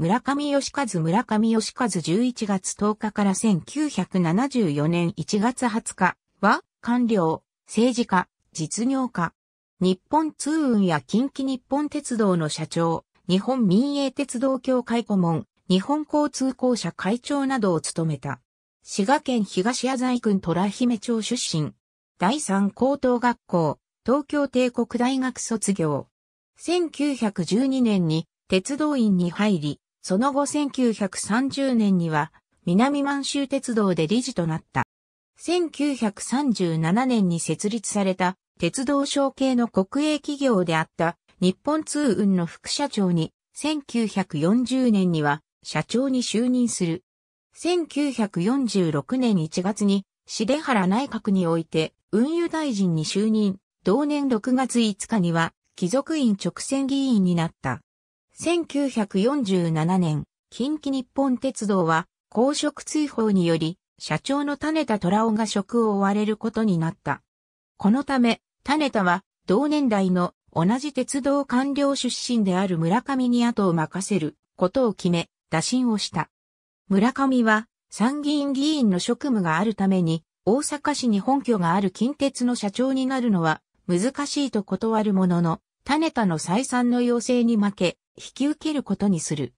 村上義和11月10日から1974年1月20日は、官僚、政治家、実業家、日本通運や近畿日本鉄道の社長、日本民営鉄道協会顧問、日本交通公社会長などを務めた。滋賀県東浅井郡虎姫町出身。第三高等学校、東京帝国大学卒業。1912年に鉄道員に入り、その後1930年には南満州鉄道で理事となった。1937年に設立された鉄道省系の国営企業であった日本通運の副社長に1940年には社長に就任する。1946年1月に幣原内閣において運輸大臣に就任。同年6月5日には貴族院直選議員になった。1947年、近畿日本鉄道は公職追放により社長の種田虎男が職を追われることになった。このため、種田は同年代の同じ鉄道官僚出身である村上に後を任せることを決め、打診をした。村上は参議院議員の職務があるために、大阪市に本拠がある近鉄の社長になるのは難しいと断るものの、種田の再三の要請に負け、引き受けることにする。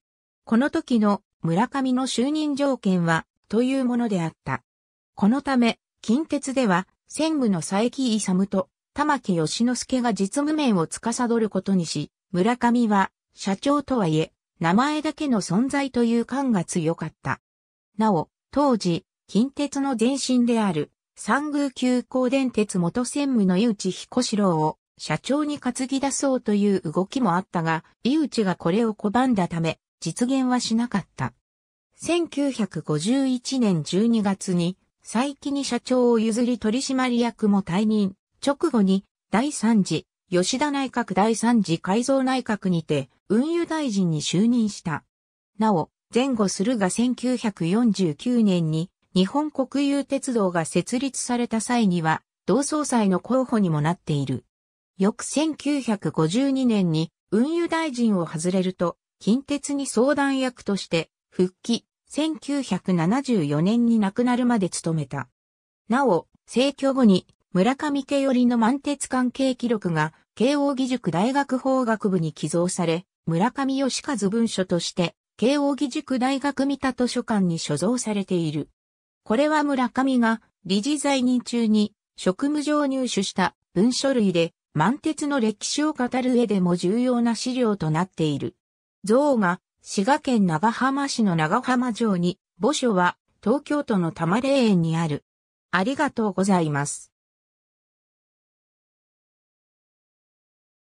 この時の村上の就任条件は、というものであった。このため、近鉄では、専務の佐伯勇と、玉木義之助が実務面を司ることにし、村上は社長とはいえ名前だけの存在という感が強かった。なお、当時、近鉄の前身である三宮急行電鉄元専務の井内彦四郎を社長に担ぎ出そうという動きもあったが、井内がこれを拒んだため実現はしなかった。1951年12月に佐伯に社長を譲り取締役も退任。直後に第3次吉田内閣第3次改造内閣にて運輸大臣に就任した。なお、前後するが1949年に日本国有鉄道が設立された際には同総裁の候補にもなっている。翌1952年に運輸大臣を外れると近鉄に相談役として復帰、1974年に亡くなるまで務めた。なお、逝去後に村上家寄りの満鉄関係記録が慶應義塾大学法学部に寄贈され、村上義和文書として慶應義塾大学三田図書館に所蔵されている。これは村上が理事在任中に職務上入手した文書類で満鉄の歴史を語る上でも重要な資料となっている。蔵が滋賀県長浜市の長浜城に、墓所は東京都の多摩霊園にある。ありがとうございます。